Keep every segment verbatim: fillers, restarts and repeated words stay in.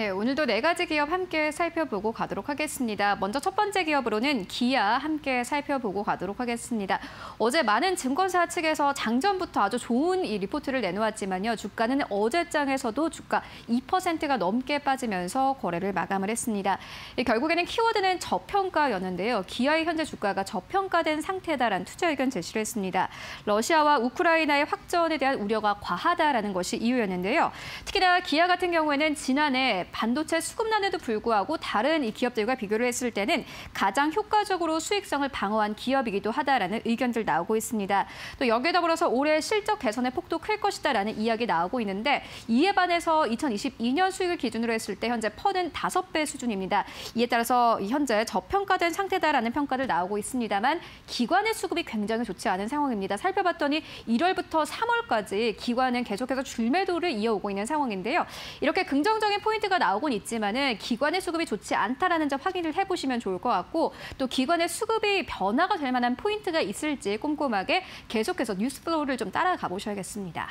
네, 오늘도 네 가지 기업 함께 살펴보고 가도록 하겠습니다. 먼저 첫 번째 기업으로는 기아 함께 살펴보고 가도록 하겠습니다. 어제 많은 증권사 측에서 장전부터 아주 좋은 이 리포트를 내놓았지만요. 주가는 어제장에서도 주가 이 퍼센트가 넘게 빠지면서 거래를 마감을 했습니다. 결국에는 키워드는 저평가였는데요. 기아의 현재 주가가 저평가된 상태다라는 투자 의견 제시를 했습니다. 러시아와 우크라이나의 확전에 대한 우려가 과하다라는 것이 이유였는데요. 특히나 기아 같은 경우에는 지난해 반도체 수급난에도 불구하고 다른 이 기업들과 비교를 했을 때는 가장 효과적으로 수익성을 방어한 기업이기도 하다라는 의견들 나오고 있습니다. 또 여기에 더불어서 올해 실적 개선의 폭도 클 것이다라는 이야기 나오고 있는데 이에 반해서 이천이십이 년 수익을 기준으로 했을 때 현재 퍼는 다섯 배 수준입니다. 이에 따라서 현재 저평가된 상태다라는 평가들 나오고 있습니다만 기관의 수급이 굉장히 좋지 않은 상황입니다. 살펴봤더니 일월부터 삼월까지 기관은 계속해서 줄매도를 이어오고 있는 상황인데요. 이렇게 긍정적인 포인트가 나오곤 있지만은 기관의 수급이 좋지 않다라는 점 확인을 해보시면 좋을 것 같고 또 기관의 수급이 변화가 될 만한 포인트가 있을지 꼼꼼하게 계속해서 뉴스플로우를 좀 따라가 보셔야겠습니다.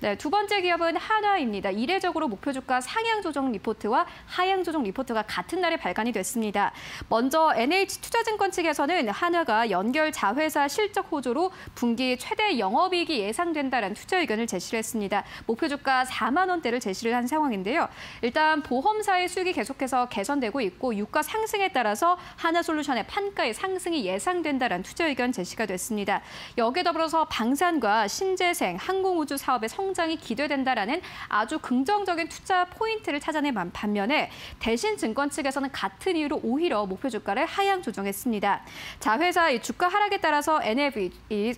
네, 두 번째 기업은 한화입니다. 이례적으로 목표 주가 상향 조정 리포트와 하향 조정 리포트가 같은 날에 발간이 됐습니다. 먼저 엔에이치투자증권 측에서는 한화가 연결 자회사 실적 호조로 분기 최대 영업이익이 예상된다라는 투자 의견을 제시를 했습니다. 목표 주가 사만 원대를 제시를 한 상황인데요. 일단 보험사의 수익이 계속해서 개선되고 있고 유가 상승에 따라서 한화솔루션의 판가의 상승이 예상된다라는 투자 의견 제시가 됐습니다. 여기에 더불어서 방산과 신재생, 항공우주 사업의 성 성장이 기대된다라는 아주 긍정적인 투자 포인트를 찾아낸 반면에 대신증권 측에서는 같은 이유로 오히려 목표 주가를 하향 조정했습니다. 자회사의 주가 하락에 따라서 엔에브이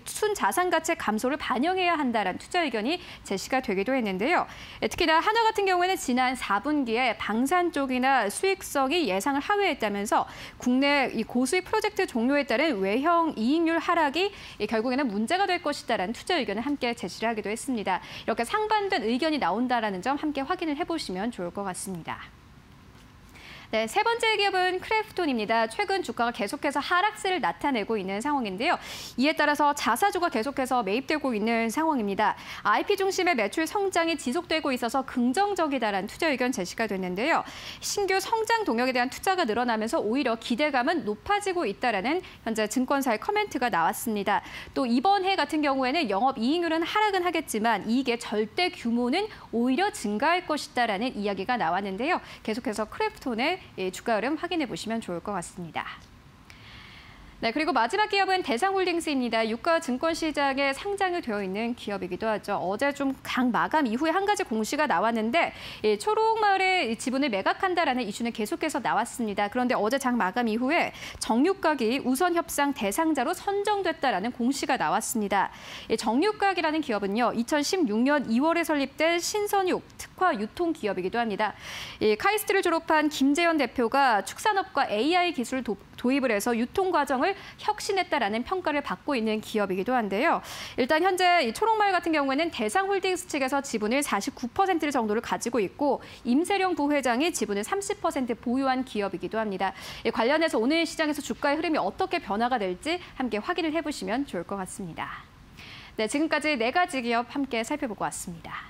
순자산 가치 감소를 반영해야 한다라는 투자 의견이 제시가 되기도 했는데요. 특히나 한화 같은 경우에는 지난 사 분기에 방산 쪽이나 수익성이 예상을 하회했다면서 국내 이 고수익 프로젝트 종료에 따른 외형 이익률 하락이 결국에는 문제가 될 것이다라는 투자 의견을 함께 제시를 하기도 했습니다. 이렇게 상반된 의견이 나온다라는 점 함께 확인을 해보시면 좋을 것 같습니다. 네, 세 번째 기업은 크래프톤입니다. 최근 주가가 계속해서 하락세를 나타내고 있는 상황인데요. 이에 따라서 자사주가 계속해서 매입되고 있는 상황입니다. 아이피 중심의 매출 성장이 지속되고 있어서 긍정적이다라는 투자 의견 제시가 됐는데요. 신규 성장 동력에 대한 투자가 늘어나면서 오히려 기대감은 높아지고 있다라는 현재 증권사의 커멘트가 나왔습니다. 또 이번 해 같은 경우에는 영업이익률은 하락은 하겠지만 이익의 절대 규모는 오히려 증가할 것이다라는 이야기가 나왔는데요. 계속해서 크래프톤의 주가 흐름 확인해 보시면 좋을 것 같습니다. 네, 그리고 마지막 기업은 대상홀딩스입니다. 유가 증권시장에 상장이 되어 있는 기업이기도 하죠. 어제 좀 강 마감 이후에 한 가지 공시가 나왔는데 예, 초록마을의 지분을 매각한다라는 이슈는 계속해서 나왔습니다. 그런데 어제 장 마감 이후에 정유각이 우선 협상 대상자로 선정됐다라는 공시가 나왔습니다. 예, 정유각이라는 기업은요, 이천십육 년 이월에 설립된 신선육 특화 유통 기업이기도 합니다. 예, 카이스트를 졸업한 김재연 대표가 축산업과 에이아이 기술 도, 도입을 해서 유통 과정을 혁신했다라는 평가를 받고 있는 기업이기도 한데요. 일단 현재 이 초록마을 같은 경우에는 대상홀딩스 측에서 지분을 사십구 퍼센트 정도를 가지고 있고 임세령 부회장이 지분을 삼십 퍼센트 보유한 기업이기도 합니다. 관련해서 오늘 시장에서 주가의 흐름이 어떻게 변화가 될지 함께 확인을 해보시면 좋을 것 같습니다. 네, 지금까지 네 가지 기업 함께 살펴보고 왔습니다.